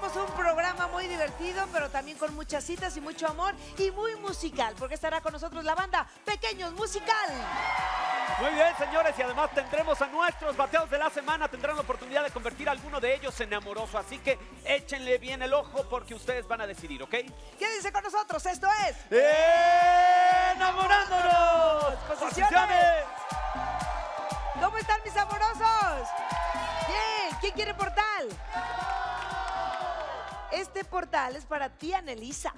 tenemos un programa muy divertido, pero también con muchas citas y mucho amor y muy musical, porque estará con nosotros la banda Pequeños Musical. Muy bien, señores, y además tendremos a nuestros bateados de la semana, tendrán la oportunidad de convertir a alguno de ellos en amoroso, así que échenle bien el ojo porque ustedes van a decidir, ¿ok? Quédense con nosotros, esto es... ¡Enamorándonos! ¡Posiciones! ¿Cómo están mis amorosos? Bien, ¿quién quiere portal? Este portal es para ti, Anelisa.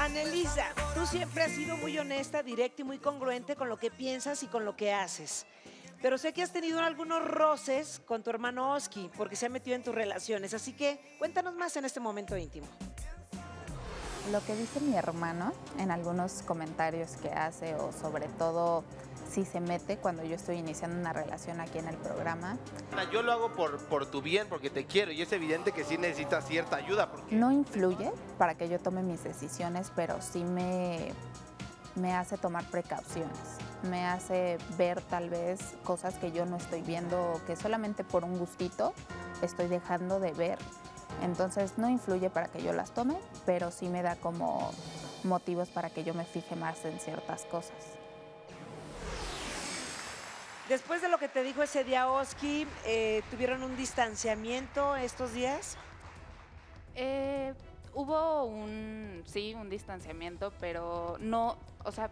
Anelisa, tú siempre has sido muy honesta, directa y muy congruente con lo que piensas y con lo que haces. Pero sé que has tenido algunos roces con tu hermano Oski porque se ha metido en tus relaciones. Así que cuéntanos más en este momento íntimo. Lo que dice mi hermano en algunos comentarios que hace, o sobre todo si se mete cuando yo estoy iniciando una relación aquí en el programa. Yo lo hago por tu bien, porque te quiero, y es evidente que sí necesitas cierta ayuda. Porque... No influye para que yo tome mis decisiones, pero sí me hace tomar precauciones, me hace ver tal vez cosas que yo no estoy viendo, que solamente por un gustito estoy dejando de ver. Entonces no influye para que yo las tome, pero sí me da como motivos para que yo me fije más en ciertas cosas. Después de lo que te dijo ese día Oski, ¿tuvieron un distanciamiento estos días? Hubo un distanciamiento, pero no, o sea,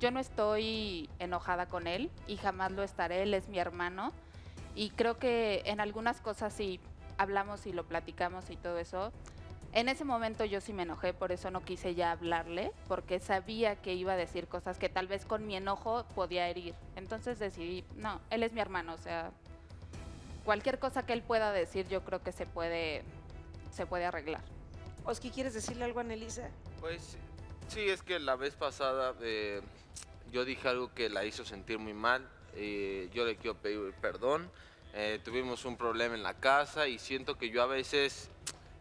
yo no estoy enojada con él y jamás lo estaré, él es mi hermano y creo que en algunas cosas sí hablamos y lo platicamos y todo eso. En ese momento yo sí me enojé, por eso no quise ya hablarle, porque sabía que iba a decir cosas que tal vez con mi enojo podía herir. Entonces decidí, no, él es mi hermano, o sea, cualquier cosa que él pueda decir yo creo que se puede arreglar. Oski, ¿quieres decirle algo a Anelisa? Pues sí, es que la vez pasada yo dije algo que la hizo sentir muy mal, yo le quiero pedir perdón, tuvimos un problema en la casa y siento que yo a veces...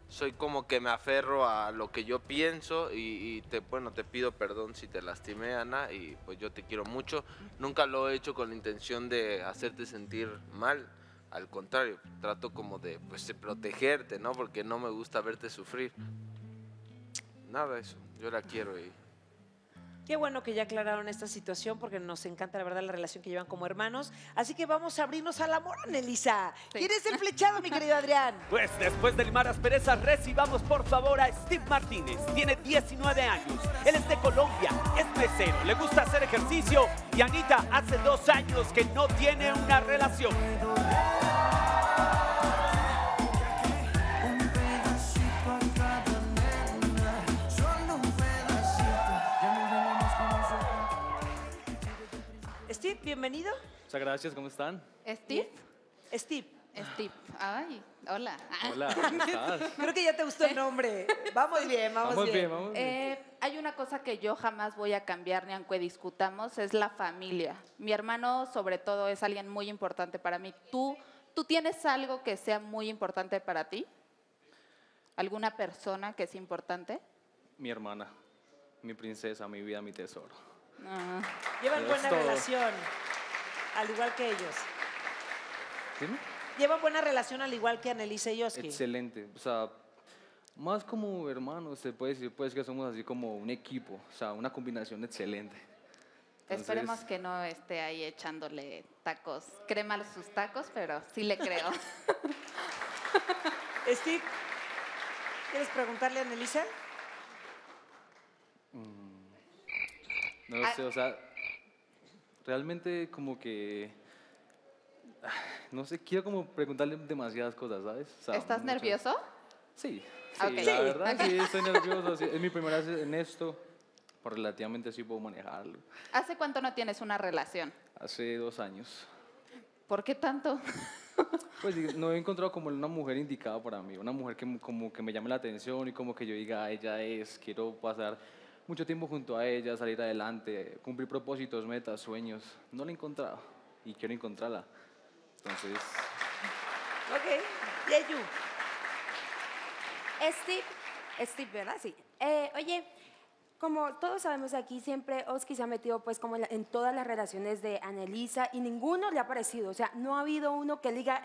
Soy como que me aferro a lo que yo pienso y te pido perdón si te lastimé, Ana, y pues yo te quiero mucho. Nunca lo he hecho con la intención de hacerte sentir mal, al contrario, trato como de, pues, de protegerte, ¿no? Porque no me gusta verte sufrir. Nada de eso, yo la quiero y... Qué bueno que ya aclararon esta situación porque nos encanta, la verdad, la relación que llevan como hermanos. Así que vamos a abrirnos al amor, Anelisa. Sí. ¿Quieres ser flechado, mi querido Adrián? Pues después de limar asperezas, recibamos por favor a Steve Martínez. Tiene 19 años, él es de Colombia, es mesero, le gusta hacer ejercicio y Anita hace 2 años que no tiene una relación. Steve, bienvenido. Muchas gracias, ¿cómo están? ¿Steve? Steve. Steve. Ay, hola. Hola, ¿cómo estás? Creo que ya te gustó el nombre. Vamos bien, vamos bien. Hay una cosa que yo jamás voy a cambiar, ni aunque discutamos, es la familia. Mi hermano, sobre todo, es alguien muy importante para mí. ¿Tú tienes algo que sea muy importante para ti? ¿Alguna persona que es importante? Mi hermana, mi princesa, mi vida, mi tesoro. No. Llevan buena relación, al igual que ellos. ¿Dime? Llevan buena relación al igual que Anelisa y Oski. Excelente, o sea, más como hermanos, se puede decir pues que somos así como un equipo, o sea, una combinación excelente. Entonces... Esperemos que no esté ahí echándole tacos, crema a sus tacos, pero sí le creo. Steve, ¿quieres preguntarle a Anelisa? No sé, o sea, realmente como que, no sé, quiero como preguntarle demasiadas cosas, ¿sabes? O sea, ¿estás nervioso? Sí, sí, okay. La verdad, okay. Sí, estoy nervioso, sí, es mi primera vez en esto, pero relativamente sí puedo manejarlo. ¿Hace cuánto no tienes una relación? Hace 2 años. ¿Por qué tanto? Pues no he encontrado como una mujer indicada para mí, una mujer que como que me llame la atención y como que yo diga, ella es, quiero pasar... mucho tiempo junto a ella, salir adelante, cumplir propósitos, metas, sueños. No la he encontrado y quiero encontrarla. Entonces... Ok, Yeyu. Steve, ¿verdad? Sí. Oye, como todos sabemos aquí, siempre Oski se ha metido pues como en todas las relaciones de Anelisa y ninguno le ha parecido. O sea, no ha habido uno que diga,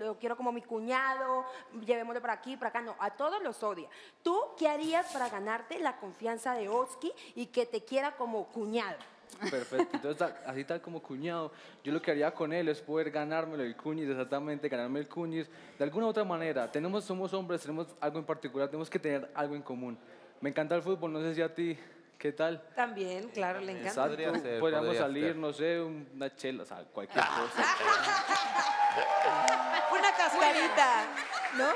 lo quiero como mi cuñado, llevémoslo para aquí, para acá. No, a todos los odia. ¿Tú qué harías para ganarte la confianza de Oski y que te quiera como cuñado? Perfecto, entonces así tal como cuñado, yo lo que haría con él es poder ganármelo el cuñis, exactamente, ganarme el cuñis de alguna u otra manera. Somos hombres, tenemos algo en particular, tenemos que tener algo en común. Me encanta el fútbol, no sé si a ti, ¿qué tal? También, claro, le encanta. Podríamos salir, no sé, una chela, o sea, cualquier cosa. Una cascarita, ¿no?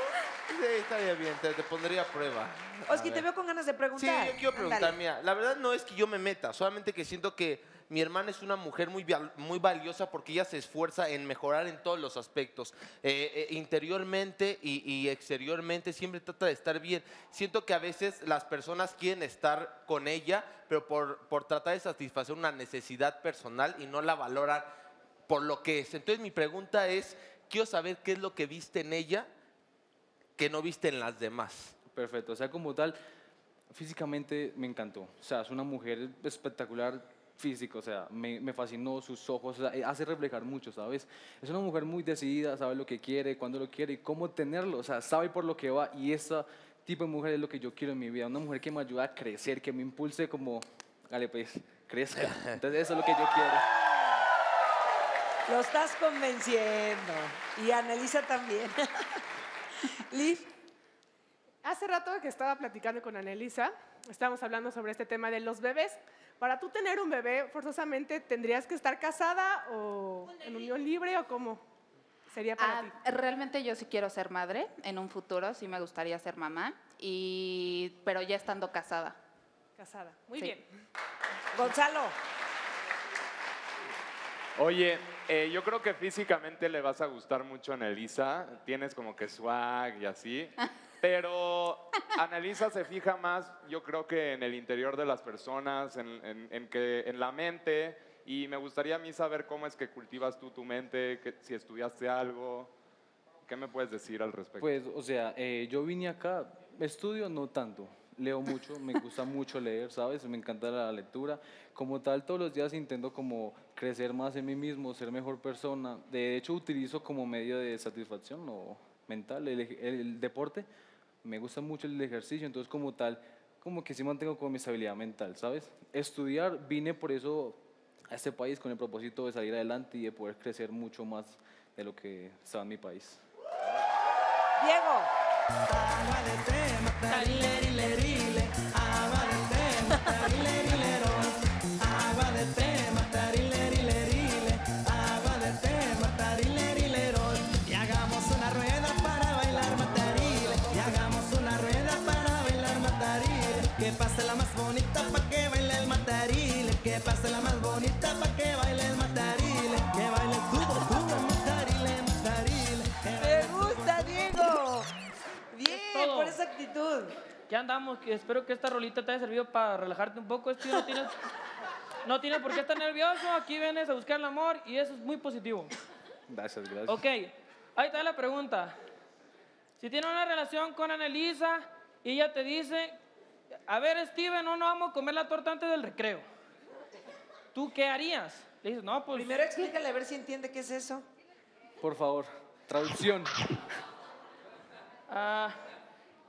Sí, estaría bien, te pondría a prueba. Oski, te veo con ganas de preguntar. Sí, yo quiero preguntar, mira, la verdad no es que yo me meta, solamente que siento que mi hermana es una mujer muy valiosa porque ella se esfuerza en mejorar en todos los aspectos, interiormente y exteriormente, siempre trata de estar bien. Siento que a veces las personas quieren estar con ella, pero por tratar de satisfacer una necesidad personal y no la valoran por lo que es. Entonces mi pregunta es, quiero saber qué es lo que viste en ella que no viste en las demás. Perfecto, o sea, como tal, físicamente me encantó. O sea, es una mujer espectacular físico, o sea, me fascinó sus ojos, o sea, hace reflejar mucho, ¿sabes? Es una mujer muy decidida, sabe lo que quiere, cuándo lo quiere y cómo tenerlo, o sea, sabe por lo que va y ese tipo de mujer es lo que yo quiero en mi vida, una mujer que me ayuda a crecer, que me impulse como, dale pues, crezca. Entonces eso es lo que yo quiero. Lo estás convenciendo y Anelisa también. Liz, hace rato que estaba platicando con Anelisa, estábamos hablando sobre este tema de los bebés. Para tú tener un bebé, forzosamente, ¿tendrías que estar casada o en unión libre o cómo sería para ti? Realmente yo sí quiero ser madre en un futuro, sí me gustaría ser mamá, pero ya estando casada. Casada, muy bien. Gonzalo. Oye, yo creo que físicamente le vas a gustar mucho a Anelisa, tienes como que swag y así, pero Anelisa se fija más, yo creo que en el interior de las personas, en la mente, y me gustaría a mí saber cómo es que cultivas tú tu mente, si estudiaste algo, ¿qué me puedes decir al respecto? Pues, o sea, yo vine acá, estudio no tanto. Leo mucho, me gusta mucho leer, ¿sabes? Me encanta la lectura. Como tal, todos los días intento como crecer más en mí mismo, ser mejor persona. De hecho, utilizo como medio de satisfacción o mental el deporte. Me gusta mucho el ejercicio, entonces como tal, como que sí mantengo como mi estabilidad mental, ¿sabes? Estudiar, vine por eso a este país con el propósito de salir adelante y de poder crecer mucho más de lo que estaba en mi país. Diego. Y hagamos una rueda para bailar matarile, y hagamos una rueda para bailar matarile, que pase la más bonita pa' que baile el matarile, que pase la más bonita pa' que baile el matarile, que baile el tubo, matarile, matarile. Me gusta, Diego. Bien, por esa actitud. Ya andamos, espero que esta rolita te haya servido para relajarte un poco. Este, no tienes por qué estar nervioso, aquí vienes a buscar el amor y eso es muy positivo. Gracias, gracias. Ok, ahí está la pregunta. Si tienes una relación con Anelisa y ella te dice, a ver, Steven, no vamos a comer la torta antes del recreo, ¿tú qué harías? Le dices, no, pues... Primero explícale a ver si entiende qué es eso. Por favor, traducción.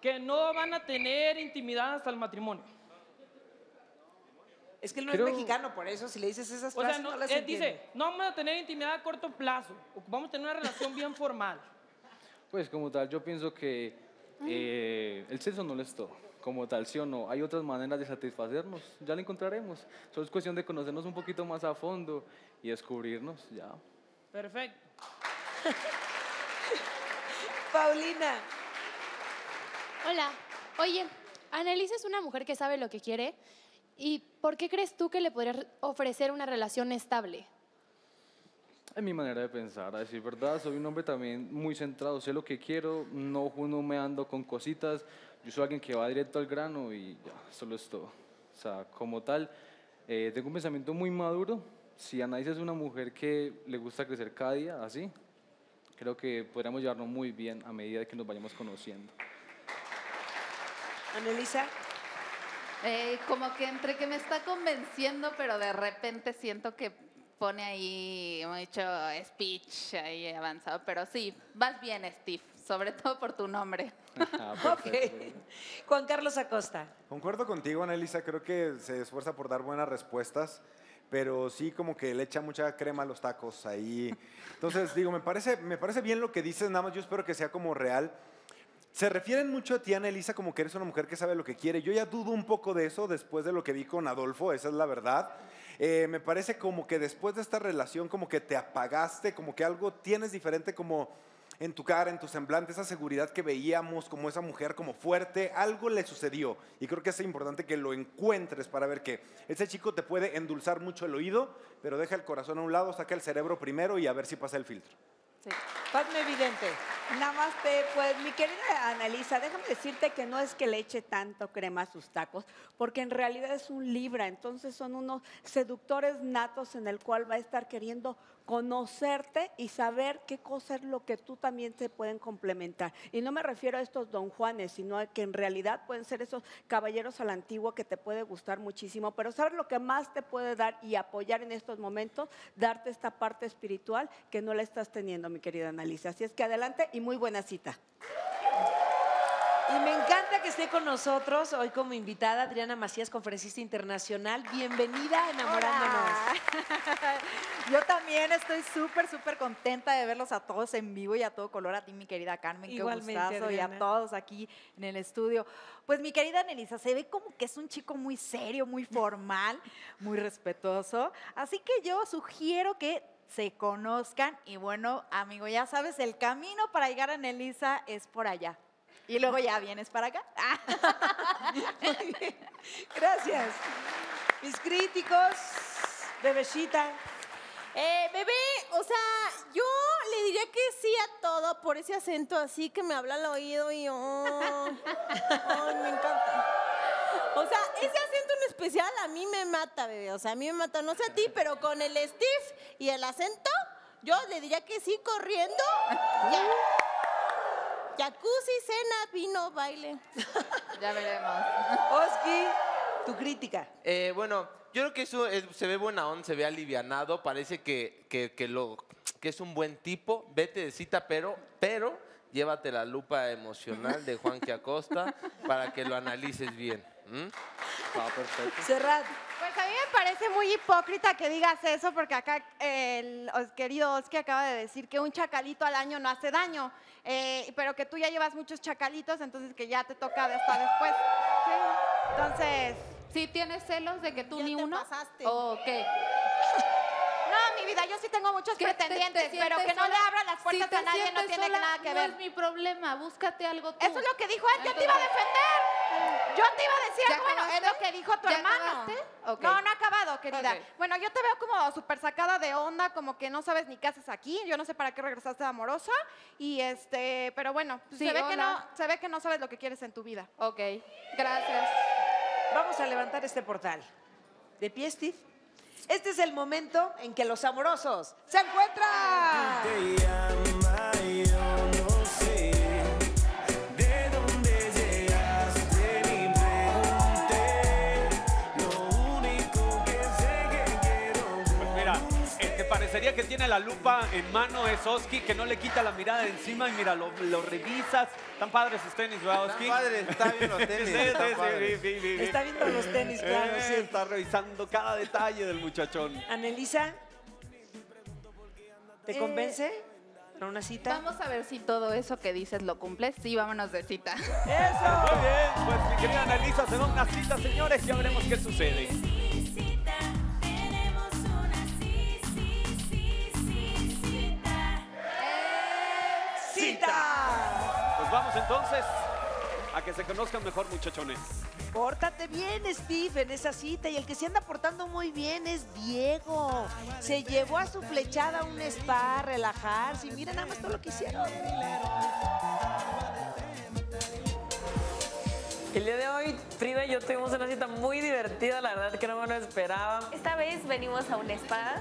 Que no van a tener intimidad hasta el matrimonio. Es que él no es mexicano, por eso si le dices esas cosas, o sea, no las entiende. Él dice, no vamos a tener intimidad a corto plazo, vamos a tener una relación bien formal. Pues como tal, yo pienso que el sexo no lo es todo, como tal, sí o no. Hay otras maneras de satisfacernos, ya lo encontraremos. Solo es cuestión de conocernos un poquito más a fondo y descubrirnos, ya. Perfecto. Paulina. Hola, oye, Anelisa es una mujer que sabe lo que quiere y ¿por qué crees tú que le podrías ofrecer una relación estable? Es mi manera de pensar, a decir verdad, soy un hombre también muy centrado, sé lo que quiero, no me ando con cositas, yo soy alguien que va directo al grano y ya, solo es todo. O sea, como tal, tengo un pensamiento muy maduro. Si Anelisa es una mujer que le gusta crecer cada día, así, creo que podríamos llevarnos muy bien a medida que nos vayamos conociendo. Anelisa. Como que entre que me está convenciendo, pero de repente siento que pone ahí mucho speech ahí avanzado. Pero sí, vas bien, Steve, sobre todo por tu nombre. Okay. Juan Carlos Acosta. Concuerdo contigo, Anelisa. Creo que se esfuerza por dar buenas respuestas, pero sí como que le echa mucha crema a los tacos ahí. Entonces, digo, me parece bien lo que dices, nada más yo espero que sea como real. Se refieren mucho a ti, Anelisa, como que eres una mujer que sabe lo que quiere. Yo ya dudo un poco de eso después de lo que vi con Adolfo, esa es la verdad. Me parece como que después de esta relación como que te apagaste, como que algo tienes diferente como en tu cara, en tu semblante, esa seguridad que veíamos, como esa mujer como fuerte, algo le sucedió. Y creo que es importante que lo encuentres para ver que ese chico te puede endulzar mucho el oído, pero deja el corazón a un lado, saca el cerebro primero y a ver si pasa el filtro. Sí. Padme Vidente. Namaste. Pues mi querida Anelisa, déjame decirte que no es que le eche tanto crema a sus tacos, porque en realidad es un libra, entonces son unos seductores natos en el cual va a estar queriendo conocerte y saber qué cosa es lo que tú también te pueden complementar. Y no me refiero a estos don Juanes, sino a que en realidad pueden ser esos caballeros a la antigua que te puede gustar muchísimo, pero saber lo que más te puede dar y apoyar en estos momentos, darte esta parte espiritual que no la estás teniendo, mi querida Anelisa. Así es que adelante y muy buena cita. Y me encanta que esté con nosotros hoy como invitada Adriana Macías, conferencista internacional. Bienvenida a Enamorándonos. Hola. Yo también estoy súper contenta de verlos a todos en vivo y a todo color. A ti, mi querida Carmen, igualmente, qué gustazo, Adriana. Y a todos aquí en el estudio. Pues mi querida Anelisa, se ve como que es un chico muy serio, muy formal, muy respetuoso. Así que yo sugiero que se conozcan y bueno, amigo, ya sabes, el camino para llegar a Anelisa es por allá. Y luego ya vienes para acá. Muy bien. Gracias. Mis críticos, bebeshita. Bebé, o sea, yo le diría que sí a todo por ese acento así que me habla al oído y oh, me encanta. O sea, ese acento en especial a mí me mata, bebé. O sea, a mí me mata, no sé a ti, pero con el Steve y el acento, yo le diría que sí, corriendo. Ya. Jacuzzi, cena, vino, baile. Ya veremos. Oski, tu crítica. Bueno, yo creo que eso es, se ve buena onda, se ve alivianado. Parece que es un buen tipo. Vete de cita, pero llévate la lupa emocional de Juanqui Acosta para que lo analices bien. Ah, perfecto. Serrath. Pues a mí me parece muy hipócrita que digas eso, porque acá el querido Oski acaba de decir que un chacalito al año no hace daño, pero que tú ya llevas muchos chacalitos, entonces que ya te toca hasta después. ¿Sí? Entonces, ¿sí tienes celos de que tú ni uno? Pasaste. Oh, okay. No, mi vida, yo sí tengo muchos pretendientes, pero que no le abran las puertas a nadie, no tiene nada que ver. No es mi problema, búscate algo tú. Eso es lo que dijo él, yo te iba a defender. Yo te iba a decir algo, bueno, es lo que dijo tu hermano. Okay. No, no ha acabado, querida. Okay. Bueno, yo te veo como súper sacada de onda, como que no sabes ni qué haces aquí, yo no sé para qué regresaste de amorosa, y pero bueno, pues sí, se ve que no sabes lo que quieres en tu vida. Ok, gracias. Vamos a levantar este portal. ¿De pie, Steve? Este es el momento en que los amorosos se encuentran. Te llama, yo no sé de dónde llegaste ni pregunté. Lo único que sé que quiero. Pues mira, el que parecería que tiene la lupa en mano es Oski, que no le quita la mirada de encima y mira, lo revisas. Tan padres sus tenis, ¿verdad, Oski? Tan padre, está viendo los tenis. Sí. Está viendo los tenis, claro. Sí. Está revisando cada detalle del muchachón. Anelisa, ¿te convence para una cita? Vamos a ver si todo eso que dices lo cumples. Sí, vámonos de cita. ¡Eso! Muy bien, pues mi querida Anelisa, se da una cita, señores, ya veremos qué sucede. ¡Cita! Vamos entonces a que se conozcan mejor, muchachones. Pórtate bien, Steve, en esa cita. Y el que se anda portando muy bien es Diego. Se llevó a su flechada a un spa a relajarse. Y mira nada más todo lo que hicieron. El día de hoy, Frida y yo tuvimos una cita muy divertida, la verdad que no me lo esperaba. Esta vez venimos a un spa.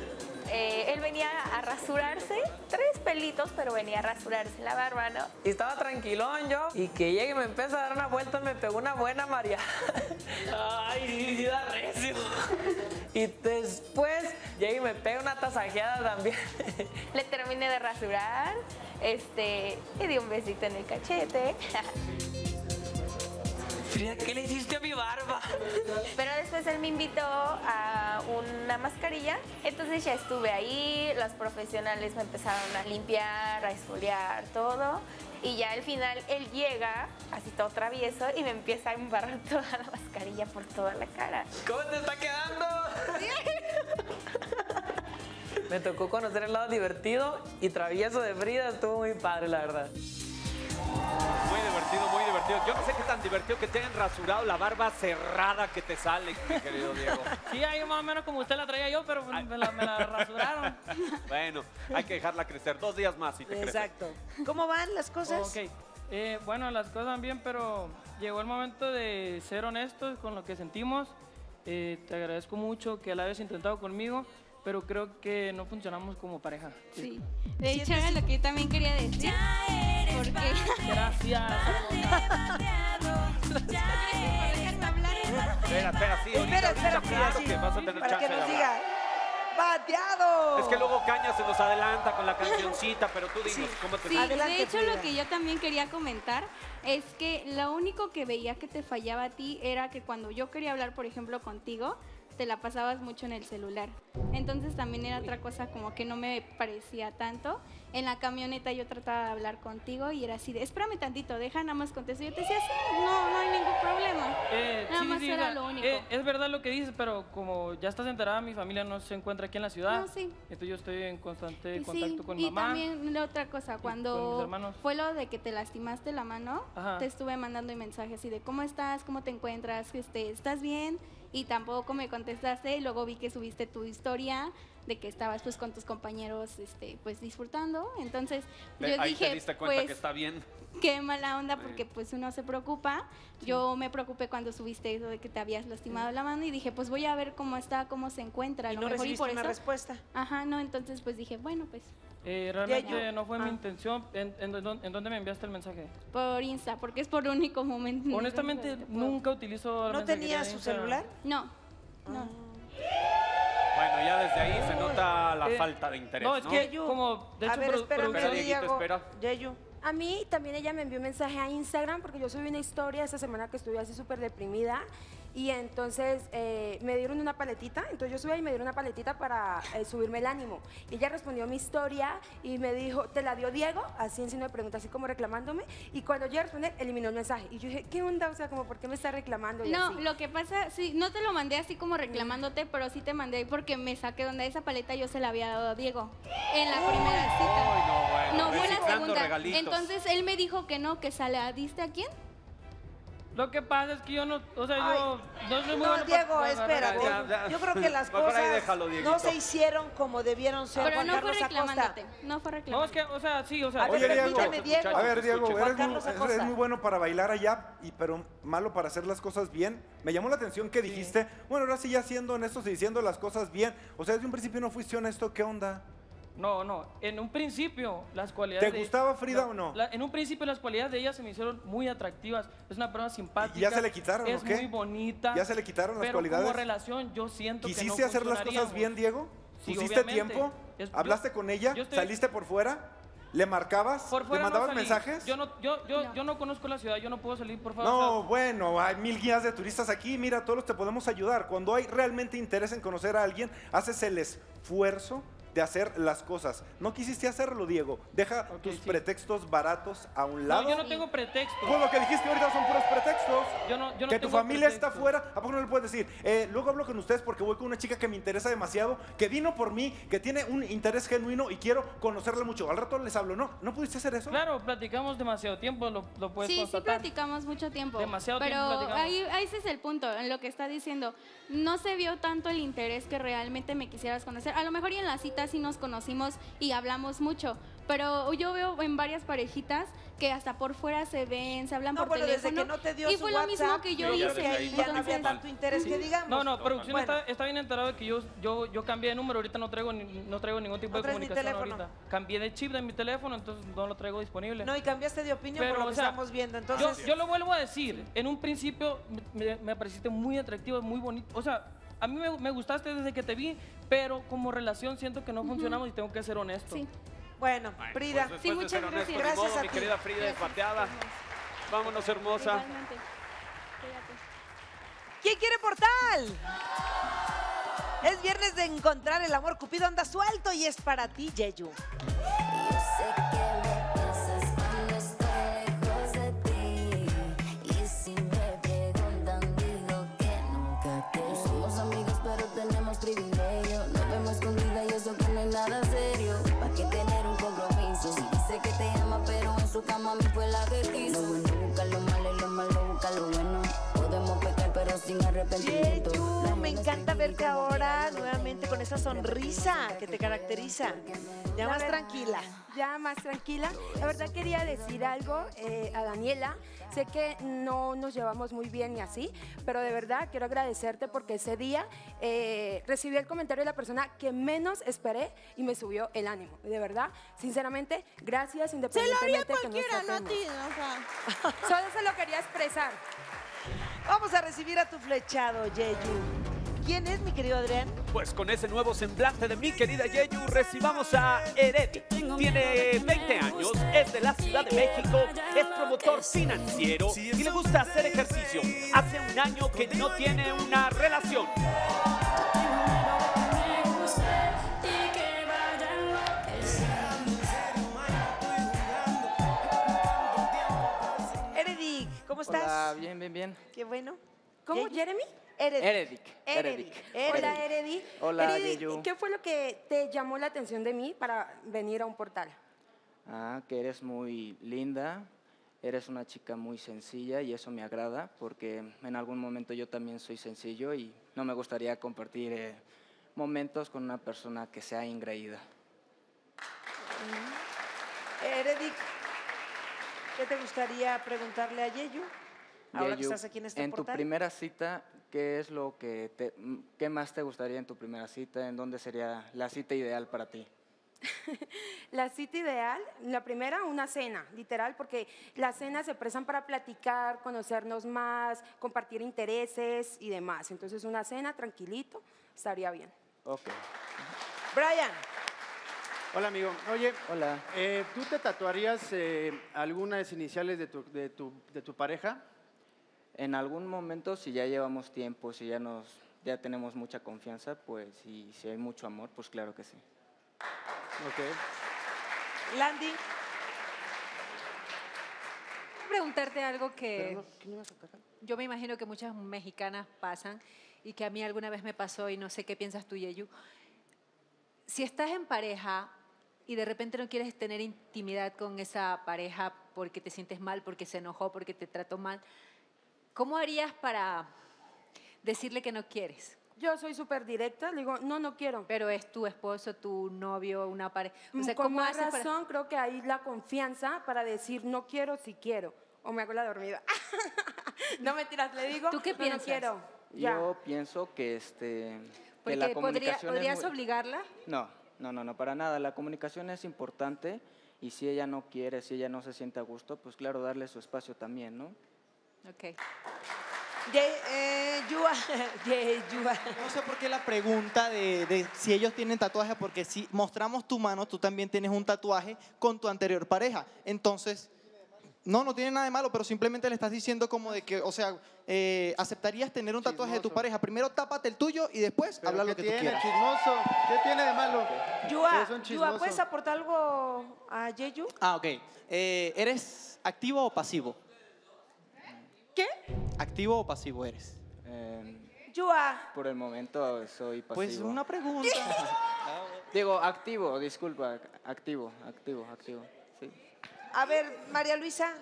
Él venía a rasurarse, 3 pelitos, pero venía a rasurarse la barba, ¿no? Y estaba tranquilón yo, y que llegue y me empezó a dar una vuelta, me pegó una buena Marian. Ay, sí, da recio. Y después llegué y me pega una tasajeada también. Le terminé de rasurar, y di un besito en el cachete. Frida, ¿qué le hiciste a mi barba? Pero después él me invitó a una mascarilla, entonces ya estuve ahí, los profesionales me empezaron a limpiar, a exfoliar, todo. Y ya al final él llega, así todo travieso, y me empieza a embarrar toda la mascarilla por toda la cara. ¿Cómo te está quedando? Me tocó conocer el lado divertido y travieso de Frida, estuvo muy padre, la verdad. Muy divertido, muy divertido. Yo no sé qué tan divertido que te hayan rasurado la barba cerrada que te sale, mi querido Diego. Sí, ahí más o menos como usted la traía yo, pero me la rasuraron. Bueno, hay que dejarla crecer 2 días más si te exacto. Crece. ¿Cómo van las cosas? Ok, bueno, las cosas van bien, pero llegó el momento de ser honestos con lo que sentimos. Te agradezco mucho que la hayas intentado conmigo, pero creo que no funcionamos como pareja. Sí, de hecho es lo que yo también quería decir. Porque... Gracias. Espera, sí, espera, espera, claro que vas a tener para chance que nos diga. ¡Bateado! Es que luego Ocaña se nos adelanta con la cancioncita, pero tú dinos sí. Cómo te sí, adelante, de hecho, Frida. Lo que yo también quería comentar es que lo único que veía que te fallaba a ti era que cuando yo quería hablar, por ejemplo, contigo, te la pasabas mucho en el celular. Entonces también era otra cosa como que no me parecía tanto. En la camioneta yo trataba de hablar contigo y era así de, espérame tantito, deja, nada más contesto. Yo te decía, sí, no hay ningún problema. Nada sí, más sí, era lo único. Es verdad lo que dices, pero como ya estás enterada, mi familia no se encuentra aquí en la ciudad. No, sí. Entonces yo estoy en constante contacto sí, con mamá. Y también la otra cosa, cuando fue lo de que te lastimaste la mano, ajá, te estuve mandando mensajes así de, ¿cómo estás? ¿Cómo te encuentras? ¿Estás bien? Y tampoco me contestaste, y luego vi que subiste tu historia de que estabas pues con tus compañeros pues disfrutando, entonces yo ahí dije, te diste cuenta pues, que está bien. Qué mala onda, porque pues uno se preocupa, sí. Yo me preocupé cuando subiste eso de que te habías lastimado sí. La mano y dije, pues voy a ver cómo está, cómo se encuentra. A lo no mejor, recibiste y por una eso, respuesta. Ajá, no, entonces pues dije, bueno pues. Realmente no fue mi intención. ¿En dónde me enviaste el mensaje? Por Insta, porque es por el único momento. Honestamente, nunca utilizo... ¿No tenía su celular? No, no. Bueno, ya desde ahí se nota la falta de interés, ¿no? No, es que yo, como... De hecho, a ver, espérame, Diego, Yeyu. A mí también ella me envió un mensaje a Instagram porque yo subí una historia esta semana que estuve así súper deprimida y entonces me dieron una paletita, entonces yo subí y me dieron una paletita para subirme el ánimo. Y ella respondió mi historia y me dijo, ¿te la dio Diego? Así en signo de pregunta, así como reclamándome. Y cuando yo respondí, eliminó el mensaje. Y yo dije, ¿qué onda? O sea, como, ¿por qué me está reclamando? Y no, así. Lo que pasa, sí, no te lo mandé así como reclamándote, pero sí te mandé porque me saqué donde esa paleta yo se la había dado a Diego en la primera cita. Oh, no, bueno, no fue la segunda. Regalitos. Entonces él me dijo que no, que se la diste a quién. Lo que pasa es que yo no, o sea, yo no soy muy bueno. No, Diego, espérate. Yo creo que las cosas déjalo, no se hicieron como debieron ser. Pero Juan no Carlos fue reclamándote, Acosta. No fue reclamándote. No, es que, o sea, sí, o sea. A ver, oye, permíteme, Diego. A ver, Diego, eres muy bueno para bailar allá, pero malo para hacer las cosas bien. Me llamó la atención que dijiste, sí. Bueno, ahora sí ya siendo honestos y diciendo las cosas bien. O sea, desde un principio no fuiste honesto, ¿qué onda? No, en un principio las cualidades... ¿Te gustaba Frida o no? En un principio las cualidades de ella se me hicieron muy atractivas. Es una persona simpática. ¿Y ya se le quitaron o qué? Es muy bonita. ¿Ya se le quitaron las cualidades? Pero como relación yo siento que no funcionaría. ¿Quisiste hacer las cosas bien, Diego? ¿Pusiste tiempo? ¿Hablaste con ella? ¿Saliste por fuera? ¿Le marcabas? ¿Le mandabas mensajes? Yo no conozco la ciudad, yo no puedo salir, por favor. No, bueno, hay 1000 guías de turistas aquí, mira, todos te podemos ayudar. Cuando hay realmente interés en conocer a alguien, haces el esfuerzo de hacer las cosas. No quisiste hacerlo, Diego. Deja tus pretextos baratos a un lado. No, yo no tengo pretextos. Pues lo que dijiste ahorita son puros pretextos. Yo no que tu familia pretextos. Está afuera. ¿A poco no le puedes decir? Luego hablo con ustedes porque voy con una chica que me interesa demasiado, que vino por mí, que tiene un interés genuino y quiero conocerla mucho. Al rato les hablo. ¿No pudiste hacer eso? Claro, platicamos demasiado tiempo, lo puedes constatar. Sí, platicamos mucho tiempo. Demasiado tiempo platicamos. Pero ahí ese es el punto, en lo que está diciendo. No se vio tanto el interés que realmente me quisieras conocer. A lo mejor y en la cita después sí nos conocimos y hablamos mucho. Pero yo veo en varias parejitas que hasta por fuera se ven, se hablan por teléfono. Desde que no te dio y fue lo mismo que yo hice. Ahí ya no había tanto interés que digamos. No, no, producción está bien enterado de que yo cambié de número. Ahorita no traigo ningún tipo de comunicación ahorita. Cambié de chip de mi teléfono, entonces no lo traigo disponible. No, y cambiaste de opinión por lo que estamos viendo. Entonces yo lo vuelvo a decir. En un principio me pareciste muy atractivo, muy bonito. O sea, a mí me gustaste desde que te vi, pero como relación siento que no funcionamos y tengo que ser honesto. Sí. Bueno, Frida, pues sí, muchas gracias. Gracias modo, a mi ti. Querida Frida, gracias, empateada. Gracias. Vámonos, hermosa. Igualmente. ¿Quién quiere portal? ¡Oh! Es viernes de encontrar el amor. Cupido anda suelto y es para ti, Yeyu. Cama me fue la que quiso. Lo bueno busca lo malo y lo malo busca lo bueno. Podemos pecar pero sin arrepentimiento. Yeyu, me encanta verte ahora nuevamente con esa sonrisa que te caracteriza. Ya más tranquila. Ya más tranquila. La verdad quería decir algo a Daniela. Sé que no nos llevamos muy bien y así, pero de verdad quiero agradecerte porque ese día recibí el comentario de la persona que menos esperé y me subió el ánimo. De verdad, sinceramente, gracias independientemente de que no estemos. O sea. Solo se lo quería expresar. Vamos a recibir a tu flechado, Yeyu. ¿Quién es, mi querido Adrián? Pues con ese nuevo semblante de mi querida Yeyu, recibamos a Eredi. Tiene 20 años, es de la Ciudad de México, es promotor financiero y le gusta hacer ejercicio. Hace un año que no tiene una relación. Eredi, ¿cómo estás? Hola, bien, bien, bien. Qué bueno. ¿Cómo, Jeremy? Eredic. Hola, Eredi. Hola, Yeyu. ¿Qué fue lo que te llamó la atención de mí para venir a un portal? Ah, que eres muy linda, eres una chica muy sencilla y eso me agrada porque en algún momento yo también soy sencillo y no me gustaría compartir momentos con una persona que sea ingreída. Eredic, ¿qué te gustaría preguntarle a Yeyu? Ahora que estás aquí en este portal. En tu primera cita, ¿qué es lo que qué más te gustaría en tu primera cita? ¿En dónde sería la cita ideal para ti? La cita ideal, la primera, una cena, literal, porque las cenas se prestan para platicar, conocernos más, compartir intereses y demás. Entonces, una cena, tranquilito, estaría bien. Ok. Brian. Hola, amigo. Oye, hola. ¿Tú te tatuarías algunas iniciales de tu pareja? En algún momento, si ya llevamos tiempo, si ya tenemos mucha confianza, pues si hay mucho amor, pues claro que sí. Ok. Landy. Quiero preguntarte algo que yo me imagino que muchas mexicanas pasan y que a mí alguna vez me pasó y no sé qué piensas tú, Yeyu. Si estás en pareja y de repente no quieres tener intimidad con esa pareja porque te sientes mal, porque se enojó, porque te trató mal, ¿cómo harías para decirle que no quieres? Yo soy súper directa, le digo, no, no quiero. Pero es tu esposo, tu novio, una pareja. O sea, con más razón, creo que hay la confianza para decir no quiero si quiero. O me hago la dormida. No mentiras, le digo. ¿Tú qué piensas? No quiero. Yo pienso que, que la comunicación ¿podrías obligarla? No, no, no, no, para nada. La comunicación es importante y si ella no quiere, si ella no se siente a gusto, pues claro, darle su espacio también, ¿no? Ok. No sé por qué la pregunta de si ellos tienen tatuaje, porque si mostramos tu mano, tú también tienes un tatuaje con tu anterior pareja. Entonces, no tiene nada de malo, pero simplemente le estás diciendo como de que, o sea, ¿aceptarías tener un tatuaje de tu pareja? Primero tápate el tuyo y después habla lo que tú quieras. Chismoso. ¿Qué tiene de malo? Yua, ¿puedes aportar algo a Yeyu? Ah, ok. ¿Eres activo o pasivo? ¿Qué? ¿Activo o pasivo eres? Por el momento soy pasivo. Pues una pregunta. Digo, activo, disculpa, activo. Sí. A ver, María Luisa,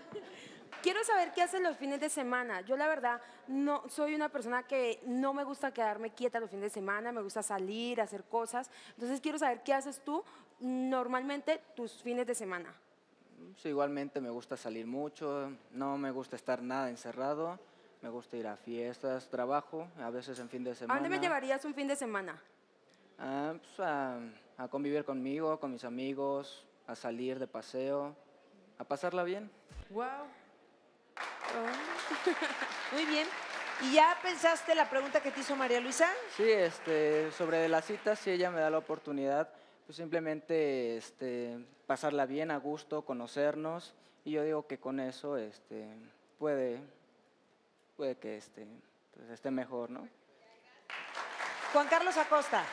Quiero saber qué hacen los fines de semana. Yo la verdad no soy una persona que no me gusta quedarme quieta los fines de semana, me gusta salir, hacer cosas. Entonces quiero saber qué haces tú normalmente tus fines de semana. Sí, igualmente me gusta salir mucho, no me gusta estar nada encerrado, me gusta ir a fiestas, trabajo, a veces en fin de semana. ¿A dónde me llevarías un fin de semana? Pues a convivir conmigo, con mis amigos, a salir de paseo, a pasarla bien. ¡Wow! Oh. Muy bien. ¿Y ya pensaste la pregunta que te hizo María Luisa? Sí, sobre las citas, si ella me da la oportunidad, pues simplemente pasarla bien, a gusto, conocernos. Y yo digo que con eso puede que pues esté mejor, ¿no? Juan Carlos Acosta.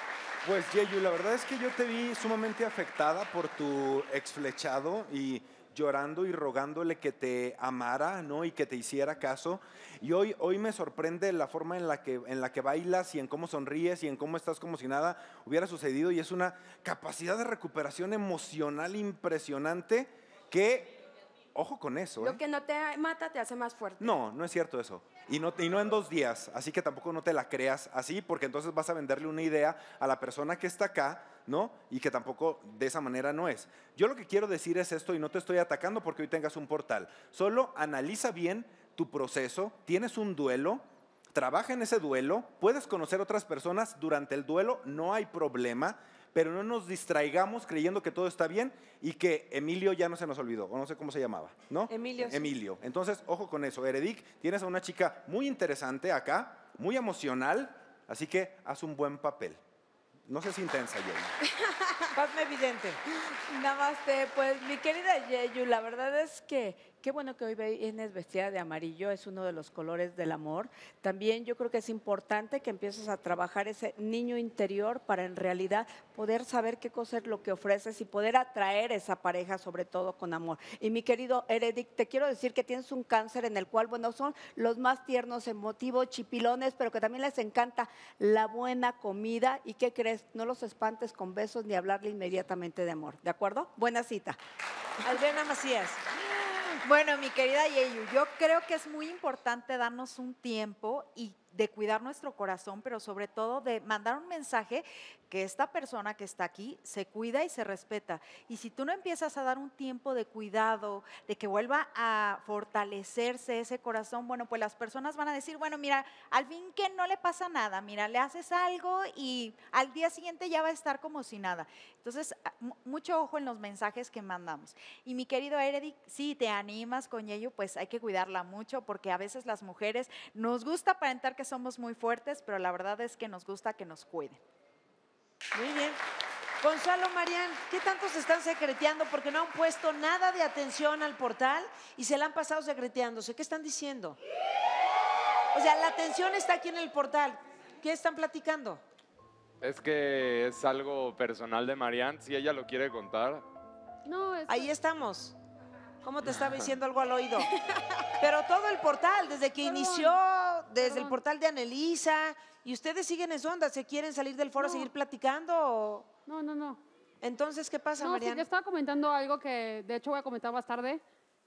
Pues, Yeyu, la verdad es que yo te vi sumamente afectada por tu exflechado y llorando y rogándole que te amara, ¿no? Y que te hiciera caso. Y hoy me sorprende la forma en la que bailas y en cómo sonríes y en cómo estás como si nada hubiera sucedido. Y es una capacidad de recuperación emocional impresionante que, ojo con eso, ¿eh? Lo que no te mata te hace más fuerte. No, no es cierto eso. Y no en 2 días. Así que tampoco no te la creas así, porque entonces vas a venderle una idea a la persona que está acá, ¿no? Y que tampoco de esa manera no es. Yo lo que quiero decir es esto, y no te estoy atacando porque hoy tengas un portal. Solo analiza bien tu proceso, tienes un duelo, trabaja en ese duelo, puedes conocer otras personas durante el duelo, no hay problema, pero no nos distraigamos creyendo que todo está bien y que Emilio ya no se nos olvidó, o no sé cómo se llamaba, ¿no? Emilio. Sí. Emilio. Entonces, ojo con eso. Eredi, tienes a una chica muy interesante acá, muy emocional, así que haz un buen papel. No seas intensa, Yeyu. Hazme evidente. Namaste. Pues, mi querida Yeyu, la verdad es que qué bueno que hoy vienes vestida de amarillo. Es uno de los colores del amor. También yo creo que es importante que empieces a trabajar ese niño interior para en realidad poder saber qué cosa es lo que ofreces y poder atraer esa pareja, sobre todo con amor. Y mi querido Eredi, te quiero decir que tienes un cáncer en el cual, bueno, son los más tiernos, emotivos, chipilones, pero que también les encanta la buena comida. ¿Y qué crees? No los espantes con besos ni hablarle inmediatamente de amor. ¿De acuerdo? Buena cita. Albena Macías. Bueno, mi querida Yeyu, yo creo que es muy importante darnos un tiempo y de cuidar nuestro corazón, pero sobre todo de mandar un mensaje que esta persona que está aquí se cuida y se respeta. Y si tú no empiezas a dar un tiempo de cuidado, de que vuelva a fortalecerse ese corazón, bueno, pues las personas van a decir, bueno, mira, al fin que no le pasa nada, mira, le haces algo y al día siguiente ya va a estar como si nada. Entonces, mucho ojo en los mensajes que mandamos. Y mi querido Eredi, si te animas con ello, pues hay que cuidarla mucho, porque a veces las mujeres nos gusta aparentar que somos muy fuertes, pero la verdad es que nos gusta que nos cuiden. Muy bien. Gonzalo, Marian, ¿qué tanto se están secreteando? Porque no han puesto nada de atención al portal y se la han pasado secreteándose. ¿Qué están diciendo? O sea, la atención está aquí en el portal. ¿Qué están platicando? Es que es algo personal de Marian, si ella lo quiere contar. No, es... Ahí estamos. ¿Cómo te estaba diciendo algo al oído? Pero todo el portal, desde que inició... Desde el portal de Anelisa, y ustedes siguen en su onda, ¿se quieren salir del foro, no, seguir platicando? O... No. Entonces, ¿qué pasa, Marian? Sí, yo estaba comentando algo que, de hecho, voy a comentar más tarde,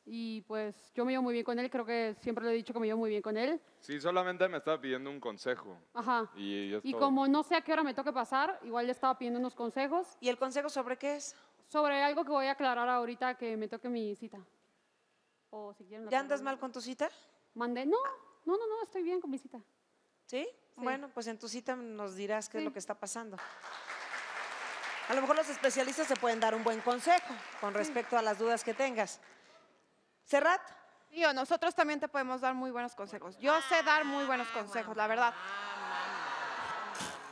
y pues yo me llevo muy bien con él, creo que siempre le he dicho que me llevo muy bien con él. Sí, solamente me estaba pidiendo un consejo. Ajá. Y como no sé a qué hora me toque pasar, igual le estaba pidiendo unos consejos. ¿Y el consejo sobre qué es? Sobre algo que voy a aclarar ahorita que me toque mi cita. O si quieren, ¿ya andas mal con tu cita? Mandé, no. No, estoy bien con mi cita. ¿Sí? Bueno, pues en tu cita nos dirás qué es lo que está pasando. A lo mejor los especialistas se pueden dar un buen consejo con respecto a las dudas que tengas. ¿Serrath? Sí, o nosotros también te podemos dar muy buenos consejos. Yo sé dar muy buenos consejos, la verdad.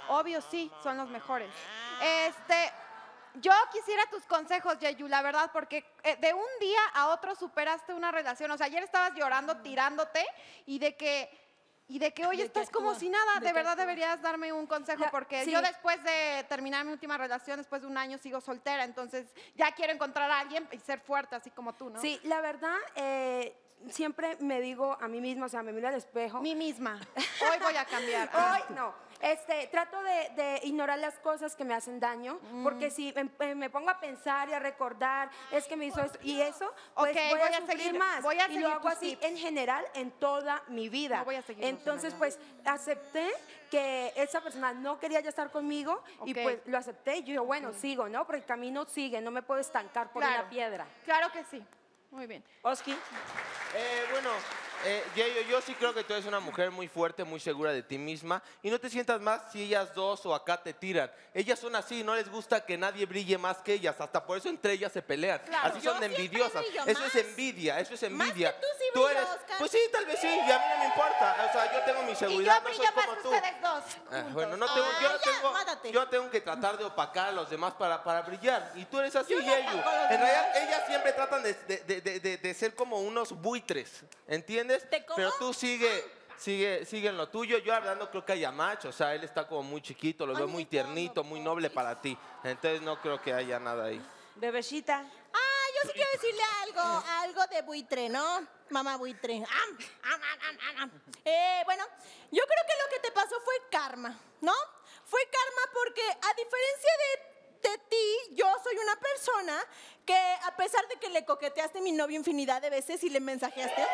Obvio, sí, son los mejores. Yo quisiera tus consejos, Yeyu, la verdad, porque de un día a otro superaste una relación. O sea, ayer estabas llorando, tirándote, y de que hoy estás como si nada. De verdad deberías darme un consejo, porque yo después de terminar mi última relación, después de un año sigo soltera, entonces ya quiero encontrar a alguien y ser fuerte, así como tú, ¿no? Sí, la verdad... siempre me digo a mí misma, o sea, me miro al espejo. Mí misma. Hoy voy a cambiar. Hoy no. Trato de ignorar las cosas que me hacen daño, porque si me pongo a pensar y a recordar, es que me hizo esto y eso, pues okay, voy a sufrir seguir, más. Voy a y lo hago así tips. En general en toda mi vida. No voy a seguir. Entonces, pues, acepté que esa persona no quería ya estar conmigo, okay, y pues lo acepté. Y yo, bueno, okay, sigo, ¿no? Porque el camino sigue, no me puedo estancar por una piedra. Claro que sí. Muy bien. Oski. Bueno, yo sí creo que tú eres una mujer muy fuerte, muy segura de ti misma. Y no te sientas más si ellas dos o acá te tiran. Ellas son así, no les gusta que nadie brille más que ellas. Hasta por eso entre ellas se pelean. Claro, así son envidiosas. Eso es envidia, eso es envidia. Más que tú sí brillo, eres... Oscar. Pues sí, tal vez sí, y a mí no me importa. O sea, yo tengo mi seguridad, y yo brillo no soy más como tú. Ustedes dos. Bueno, no tengo, yo tengo que tratar de opacar a los demás para brillar. Y tú eres así, Yeyu. En realidad, ellas siempre tratan de ser como unos buitres, ¿entiendes? Pero tú sigue en lo tuyo. Yo hablando creo que haya match, o sea, él está como muy chiquito, lo veo muy tiernito, muy noble para ti. Entonces no creo que haya nada ahí. Bebeshita. Ah, yo sí quiero decirle algo de buitre, ¿no? Mamá buitre. Bueno, yo creo que lo que te pasó fue karma, ¿no? Fue karma porque a diferencia de ti, yo soy una persona que a pesar de que le coqueteaste a mi novio infinidad de veces y le mensajeaste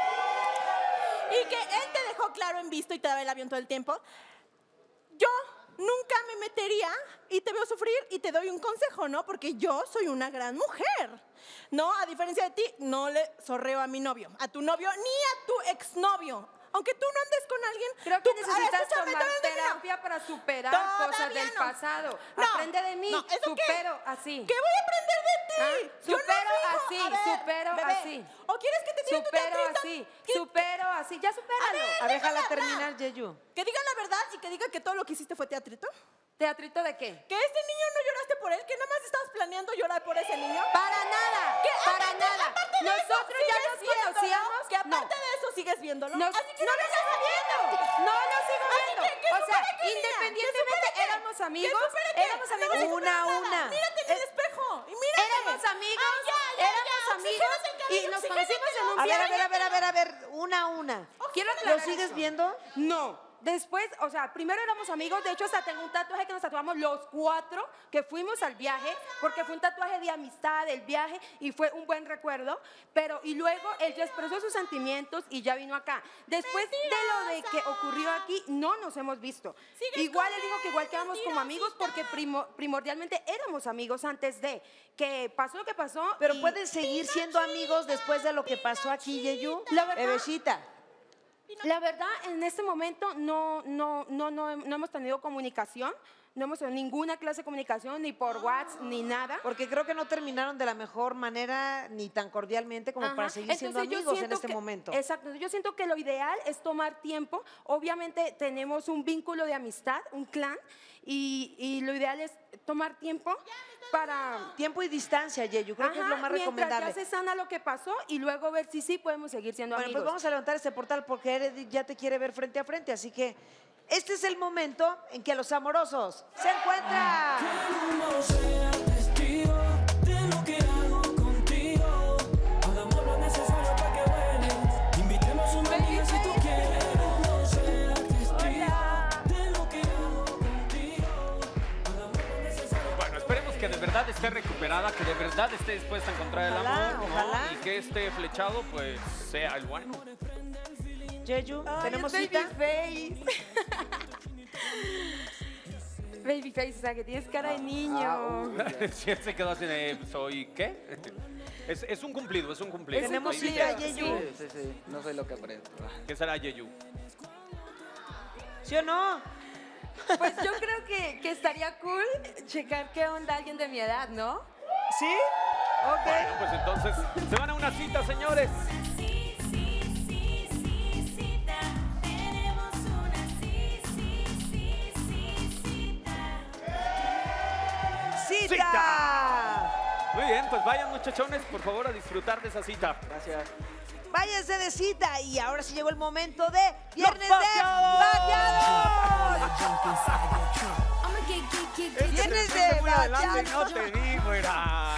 y que él te dejó claro en visto y te daba el avión todo el tiempo, yo nunca me metería y te veo sufrir y te doy un consejo, ¿no? Porque yo soy una gran mujer, ¿no? A diferencia de ti, no le zorreo a mi novio, a tu novio ni a tu exnovio. Aunque tú no andes con alguien, creo que tú necesitas tomar terapia para superar cosas del pasado. No, aprende de mí, supero así. ¿Qué voy a aprender de ti? Supero así. ¿O quieres que te diga tu teatrito? Supero así. Ya supéralo. A ver, déjala terminar, Yeyu. Que diga la verdad y que diga que todo lo que hiciste fue teatrito. ¿Teatrito de qué? Que este niño no lloraste por él, que nada más estabas planeando llorar por ese niño. Para nada, para nada. Nosotros ya nos conocíamos. Que aparte de eso sigues viéndolo. No lo sigo viendo. O sea, independientemente éramos amigos una. Mírate en el espejo. Éramos amigos y nos conocimos en un viaje. A ver, una. ¿Lo sigues viendo? No. Después, o sea, primero éramos amigos, de hecho hasta tengo un tatuaje que nos tatuamos los cuatro que fuimos al viaje, porque fue un tatuaje de amistad, del viaje, y fue un buen recuerdo, pero y luego él ya expresó sus sentimientos y ya vino acá. Después de lo de que ocurrió aquí, no nos hemos visto. Igual él dijo que igual quedamos como amigos, porque primordialmente éramos amigos antes de que pasó lo que pasó. Pero pueden seguir siendo amigos después de lo que pasó aquí, Yeyu. La verdad, Bebeshita. La verdad, en este momento no hemos tenido comunicación, no hemos tenido ninguna clase de comunicación, ni por WhatsApp, ni nada. Porque creo que no terminaron de la mejor manera, ni tan cordialmente como para seguir siendo amigos en este momento. Exacto, yo siento que lo ideal es tomar tiempo. Obviamente tenemos un vínculo de amistad, un clan, y lo ideal es tomar tiempo para... Tiempo y distancia, Yeyu, creo que es lo más recomendable. Mientras ya se sana lo que pasó y luego ver si sí podemos seguir siendo amigos. Bueno, pues vamos a levantar este portal porque Eredi ya te quiere ver frente a frente, así que este es el momento en que los amorosos se encuentran. Que de verdad esté recuperada, que de verdad esté dispuesta a encontrar el amor, ¿no? Y que este flechado pues sea el bueno. Yeyu, tenemos cita. Babyface, o sea que tienes cara de niño. Sí, se quedó así de soy ¿qué? Es un cumplido, es un cumplido. Tenemos cita, Yeyu. Sí, no soy lo que aprendo. ¿Qué será, Yeyu? ¿Sí o no? Pues yo creo que estaría cool checar qué onda alguien de mi edad, ¿no? ¿Sí? Ok. Bueno, pues entonces, se van a una cita, señores. Sí, cita. Tenemos una cita. ¡Cita! Muy bien, pues vayan, muchachones, por favor, a disfrutar de esa cita. Gracias. Váyanse de cita y ahora sí llegó el momento de Viernes de Vaqueados. Vienes de muy adelante, no te digo, era.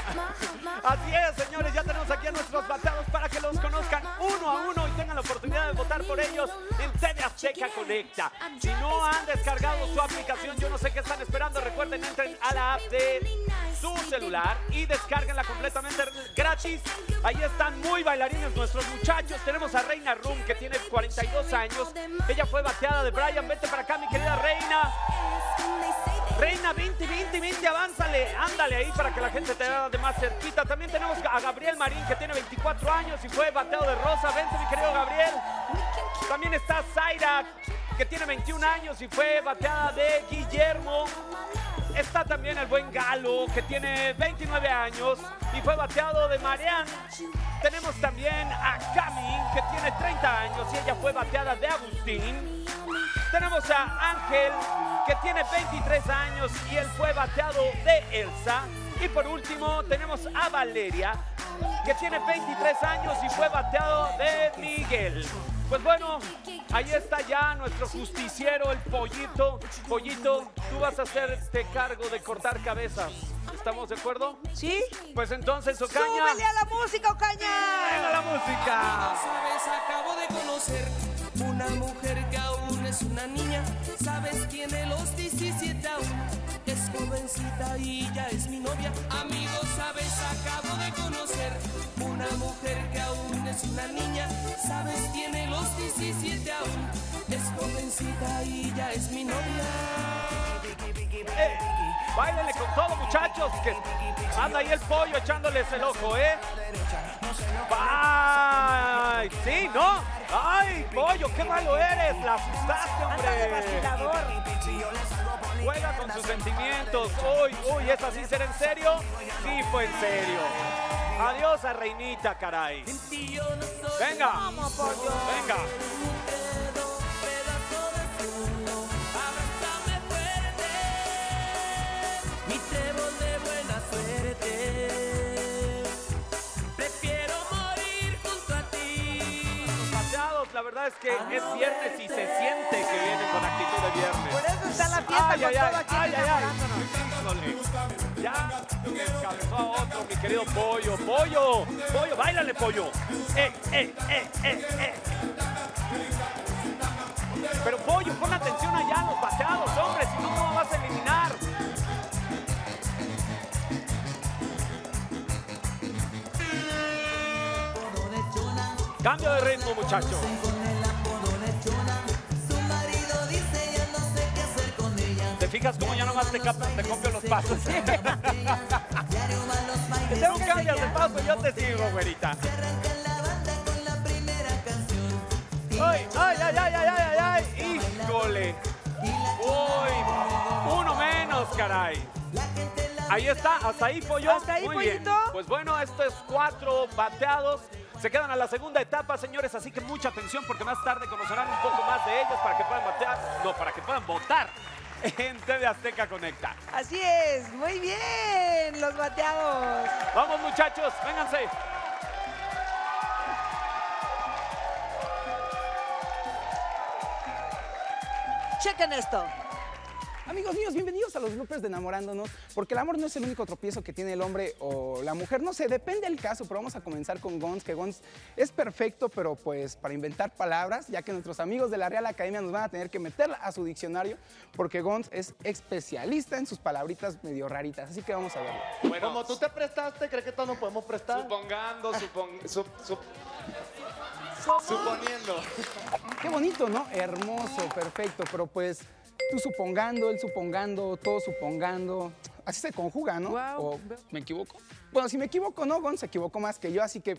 Así es, señores, ya tenemos aquí a nuestros bateados para que los conozcan uno a uno y tengan la oportunidad de votar por ellos en TV Azteca Conecta. Si no han descargado su aplicación, yo no sé qué están esperando. Recuerden, entren a la app de su celular y descárguenla completamente gratis. Ahí están muy bailarines nuestros muchachos. Tenemos a Reina Room, que tiene 42 años. Ella fue bateada de Brian. Vente para acá, mi querida Reina. Reina, 20, avánzale, ándale ahí para que la gente te vea de más cerquita. También tenemos a Gabriel Marín, que tiene 24 años y fue bateado de rosa. Vente, mi querido Gabriel. También está Zaira, que tiene 21 años y fue bateada de Guillermo. Está también el buen Galo, que tiene 29 años y fue bateado de Marian. Tenemos también a Camín, que tiene 30 años y ella fue bateada de Agustín. Tenemos a Ángel, que tiene 23 años y él fue bateado de Elsa. Y por último tenemos a Valeria, que tiene 23 años y fue bateado de Miguel. Pues bueno, ahí está ya nuestro justiciero, el Pollito. Pollito, tú vas a hacerte cargo de cortar cabezas. ¿Estamos de acuerdo? Sí. Pues entonces, Ocaña... ¡Súbele a la música, Ocaña! ¡Súbele a la música! Sabes, acabo de conocer una mujer que aún es una niña. Sabes, tiene los 17 aún. Es jovencita y ya es mi novia. Amigos, sabes, acabo de conocer una mujer que aún es una niña. Sabes, tiene los 17 aún. Es jovencita y ya es mi novia. Báilale con todo, muchachos, que anda ahí el pollo echándoles el ojo, ¿eh? ¡Ay! ¿Sí, no? ¡Ay, pollo, qué malo eres! ¡La asustaste, hombre! Juega con sus sentimientos. ¡Uy, uy! ¿Es así ser en serio? Sí, fue en serio. Adiós a Reinita, caray. ¡Venga! ¡Venga! La verdad es que es viernes y se siente que viene con actitud de viernes. Por eso está la fiesta con todo aquí enamorándonos. Ya descansó a otro, mi querido Pollo. Pollo, Pollo, báilale, Pollo. Pero Pollo, pon atención allá a los paseados, hombre, si no, ¿cómo vas a eliminar? Cambio de ritmo, muchachos. ¿Te fijas cómo ya nomás te copio los pasos? Que tengo un cambio de paso, yo te sigo, güerita. ¡Ay, ay, ay, ay, ay, ay! ¡Híjole! ¡Uy! Uno menos, caray. Ahí está, hasta ahí, Pollo. Hasta ahí, Pollito. Pues bueno, esto es 4 bateados. Se quedan a la segunda etapa, señores, así que mucha atención porque más tarde conocerán un poco más de ellos para que puedan votar en TV Azteca Conecta. Así es, muy bien, los bateados. Vamos, muchachos, vénganse. Chequen esto. Amigos míos, bienvenidos a los bloopers de Enamorándonos, porque el amor no es el único tropiezo que tiene el hombre o la mujer, no sé, depende del caso, pero vamos a comenzar con Gons, que Gons es perfecto, pero pues para inventar palabras, ya que nuestros amigos de la Real Academia nos van a tener que meter a su diccionario, porque Gons es especialista en sus palabritas medio raritas, así que vamos a verlo. Bueno, como tú te prestaste, ¿crees que todos nos podemos prestar? Suponiendo. Qué bonito, ¿no? Hermoso, perfecto, pero pues... Tú supongando, él supongando, todo supongando. Así se conjuga, ¿no? Wow. ¿O me equivoco? Bueno, si me equivoco, no, Gons se equivocó más que yo, así que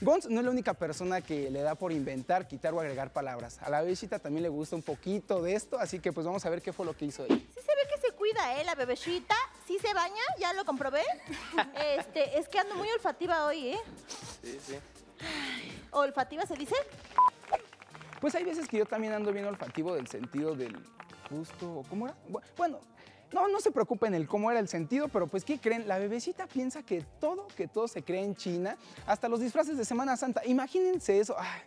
Gons no es la única persona que le da por inventar, quitar o agregar palabras. A la bebeshita también le gusta un poquito de esto, así que pues vamos a ver qué fue lo que hizo ella. Sí se ve que se cuida, ¿eh? La bebeshita, sí se baña, ya lo comprobé. Es que ando muy olfativa hoy, ¿eh? Sí, sí. ¿Olfativa se dice? Pues hay veces que yo también ando bien olfativo del sentido del... gusto, ¿cómo era? Bueno, no se preocupen el cómo era el sentido, pero pues, ¿qué creen? La bebeshita piensa que todo se cree en China, hasta los disfraces de Semana Santa. Imagínense eso. Ay,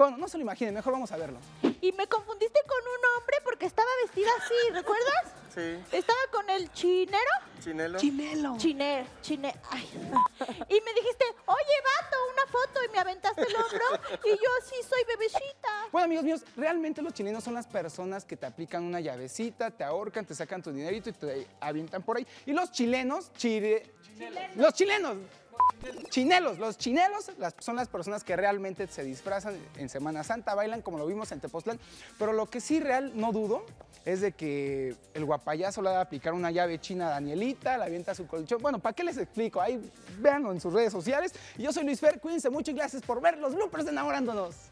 Bueno, no se lo imaginen, mejor vamos a verlo. Y me confundiste con un hombre porque estaba vestida así, ¿recuerdas? Sí. Estaba con el chinero. ¿Chinelo? Chinelo. Ay. Y me dijiste, oye, vato, una foto, y me aventaste el hombro, y yo, sí, soy bebeshita. Bueno, amigos míos, realmente los chineros son las personas que te aplican una llavecita, te ahorcan, te sacan tu dinerito y te avientan por ahí. Y los chilenos, los chilenos. Chinelos, los chinelos son las personas que realmente se disfrazan en Semana Santa, bailan como lo vimos en Tepoztlán, pero lo que sí real no dudo es de que el guapayazo le va a aplicar una llave china a Danielita, la avienta a su colchón. Bueno, ¿para qué les explico? Ahí véanlo en sus redes sociales. Yo soy Luis Fer, cuídense mucho y gracias por ver los bloopers de Enamorándonos.